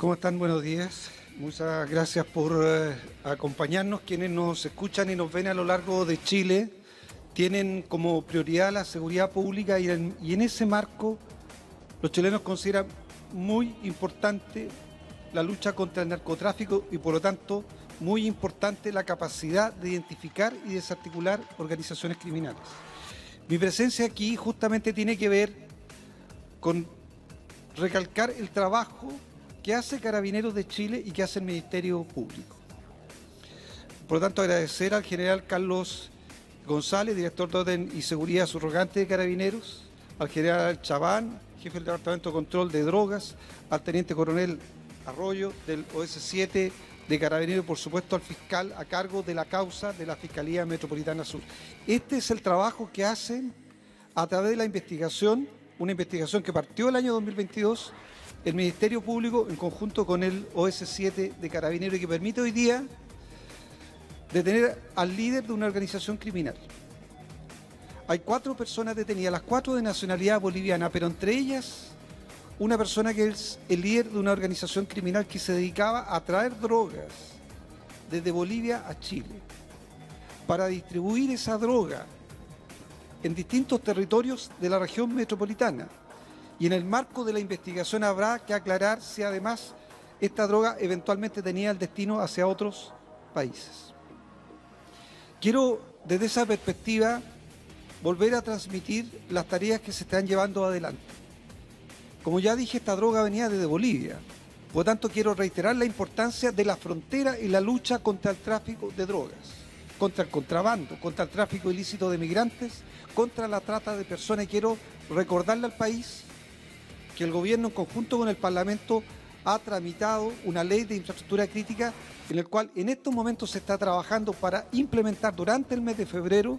¿Cómo están? Buenos días. Muchas gracias por acompañarnos. Quienes nos escuchan y nos ven a lo largo de Chile tienen como prioridad la seguridad pública y en ese marco los chilenos consideran muy importante la lucha contra el narcotráfico y por lo tanto muy importante la capacidad de identificar y desarticular organizaciones criminales. Mi presencia aquí justamente tiene que ver con recalcar el trabajo que hace Carabineros de Chile y que hace el Ministerio Público. Por lo tanto, agradecer al general Carlos González, director de Orden y Seguridad subrogante de Carabineros, al general Chabán, jefe del Departamento de Control de Drogas, al teniente coronel Arroyo del OS-7 de Carabineros, por supuesto al fiscal a cargo de la causa de la Fiscalía Metropolitana Sur. Este es el trabajo que hacen a través de la investigación, una investigación que partió el año 2022, el Ministerio Público en conjunto con el OS-7 de Carabineros, y que permite hoy día detener al líder de una organización criminal. Hay 4 personas detenidas, las 4 de nacionalidad boliviana, pero entre ellas una persona que es el líder de una organización criminal que se dedicaba a traer drogas desde Bolivia a Chile para distribuir esa droga en distintos territorios de la región metropolitana. Y en el marco de la investigación habrá que aclarar si además esta droga eventualmente tenía el destino hacia otros países. Quiero, desde esa perspectiva, volver a transmitir las tareas que se están llevando adelante. Como ya dije, esta droga venía desde Bolivia. Por lo tanto, quiero reiterar la importancia de la frontera y la lucha contra el tráfico de drogas, contra el contrabando, contra el tráfico ilícito de migrantes, contra la trata de personas. Y quiero recordarle al país que el gobierno, en conjunto con el Parlamento, ha tramitado una ley de infraestructura crítica en el cual en estos momentos se está trabajando para implementar durante el mes de febrero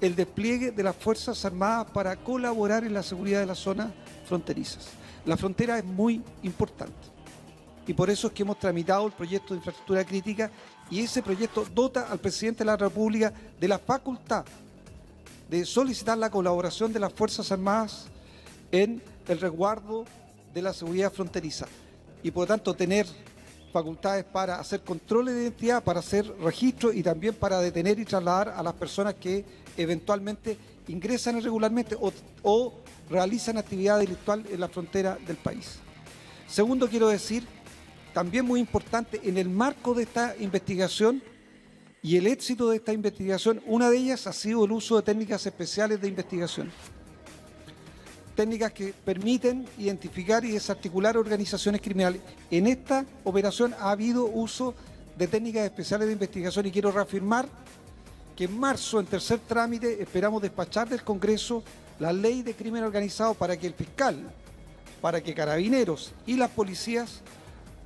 el despliegue de las Fuerzas Armadas para colaborar en la seguridad de las zonas fronterizas. La frontera es muy importante y por eso es que hemos tramitado el proyecto de infraestructura crítica, y ese proyecto dota al presidente de la República de la facultad de solicitar la colaboración de las Fuerzas Armadas en el resguardo de la seguridad fronteriza, y por lo tanto tener facultades para hacer controles de identidad, para hacer registros y también para detener y trasladar a las personas que eventualmente ingresan irregularmente o realizan actividad delictual en la frontera del país. Segundo, quiero decir, también muy importante, en el marco de esta investigación y el éxito de esta investigación, una de ellas ha sido el uso de técnicas especiales de investigación. Técnicas que permiten identificar y desarticular organizaciones criminales. En esta operación ha habido uso de técnicas especiales de investigación, y quiero reafirmar que en marzo, en tercer trámite, esperamos despachar del Congreso la ley de crimen organizado para que el fiscal, para que Carabineros y las policías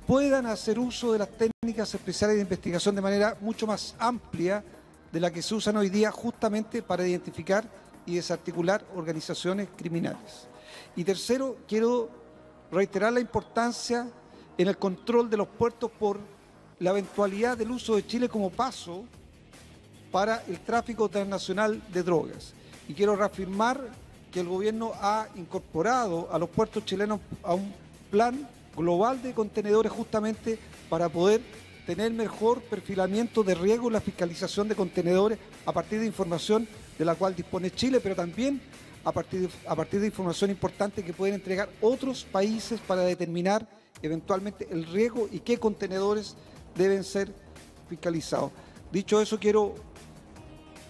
puedan hacer uso de las técnicas especiales de investigación de manera mucho más amplia de la que se usan hoy día, justamente para identificar y desarticular organizaciones criminales. Y tercero, quiero reiterar la importancia en el control de los puertos por la eventualidad del uso de Chile como paso para el tráfico transnacional de drogas. Y quiero reafirmar que el gobierno ha incorporado a los puertos chilenos a un plan global de contenedores, justamente para poder tener mejor perfilamiento de riesgo en la fiscalización de contenedores a partir de información de la cual dispone Chile, pero también a partir de información importante que pueden entregar otros países para determinar eventualmente el riesgo y qué contenedores deben ser fiscalizados. Dicho eso, quiero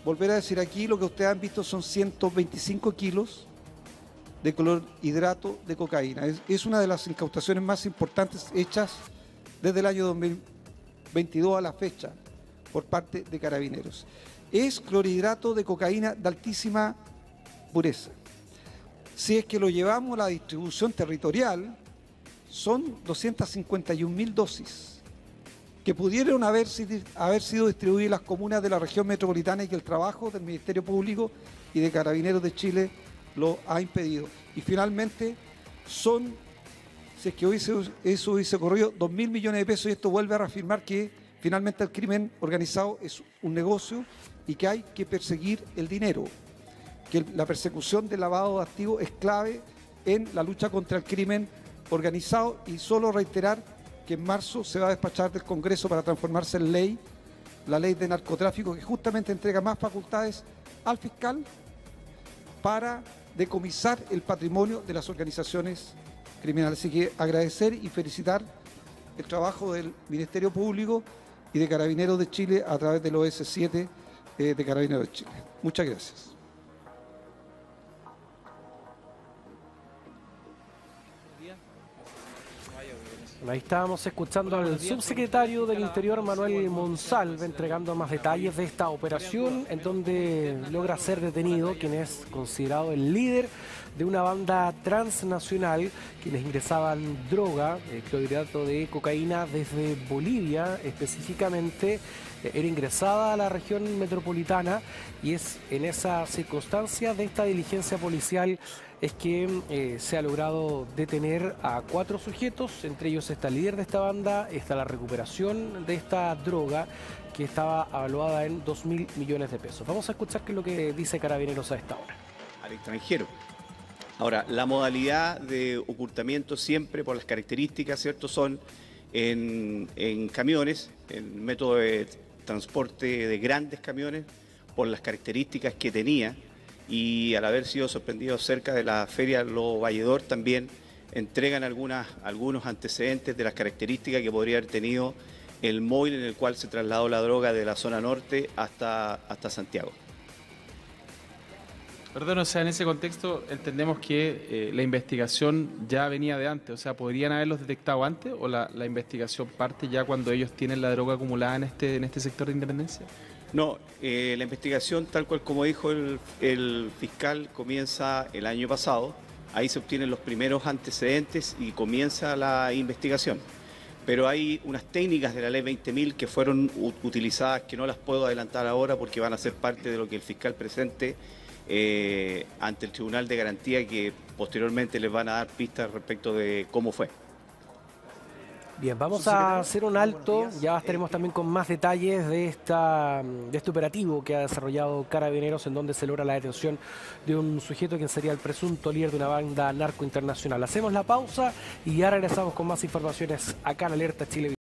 volver a decir aquí, lo que ustedes han visto son 125 kilos de clorhidrato de cocaína. Es una de las incautaciones más importantes hechas desde el año 2022 a la fecha por parte de Carabineros. Es clorhidrato de cocaína de altísima pureza. Si es que lo llevamos a la distribución territorial, son 251.000 dosis que pudieron haber sido distribuidas en las comunas de la región metropolitana, y que el trabajo del Ministerio Público y de Carabineros de Chile lo ha impedido. Y finalmente, son, si es que eso hubiese ocurrido, 2.000 millones de pesos, y esto vuelve a reafirmar que finalmente el crimen organizado es un negocio y que hay que perseguir el dinero, que la persecución del lavado de activos es clave en la lucha contra el crimen organizado, y solo reiterar que en marzo se va a despachar del Congreso para transformarse en ley la ley de narcotráfico, que justamente entrega más facultades al fiscal para decomisar el patrimonio de las organizaciones criminales. Así que agradecer y felicitar el trabajo del Ministerio Público y de Carabineros de Chile a través del OS-7 de Carabineros de Chile. Muchas gracias. Ahí estábamos escuchando al subsecretario del Interior, Manuel Monsalve, entregando más detalles de esta operación, en donde logra ser detenido quien es considerado el líder de una banda transnacional, quienes ingresaban droga, clorhidrato de cocaína, desde Bolivia específicamente. Era ingresada a la región metropolitana, y es en esa circunstancia de esta diligencia policial es que se ha logrado detener a 4 sujetos. Entre ellos está el líder de esta banda, está la recuperación de esta droga que estaba evaluada en 2.000 millones de pesos. Vamos a escuchar qué es lo que dice Carabineros a esta hora. Al extranjero. Ahora, la modalidad de ocultamiento siempre por las características, ¿cierto?, son en camiones, en método de transporte de grandes camiones, por las características que tenía, y al haber sido sorprendido cerca de la Feria Lo Valledor también entregan algunos antecedentes de las características que podría haber tenido el móvil en el cual se trasladó la droga de la zona norte hasta Santiago. Perdón, o sea, en ese contexto entendemos que la investigación ya venía de antes, o sea, ¿podrían haberlos detectado antes, o la investigación parte ya cuando ellos tienen la droga acumulada en este sector de Independencia? No, la investigación, tal cual como dijo el fiscal, comienza el año pasado. Ahí se obtienen los primeros antecedentes y comienza la investigación. Pero hay unas técnicas de la ley 20.000 que fueron utilizadas, que no las puedo adelantar ahora porque van a ser parte de lo que el fiscal presente ante el Tribunal de Garantía, que posteriormente les van a dar pistas respecto de cómo fue. Bien, vamos a hacer un alto, ya estaremos también con más detalles de este operativo que ha desarrollado Carabineros, en donde se logra la detención de un sujeto que sería el presunto líder de una banda narco internacional. Hacemos la pausa y ya regresamos con más informaciones acá en Alerta Chile.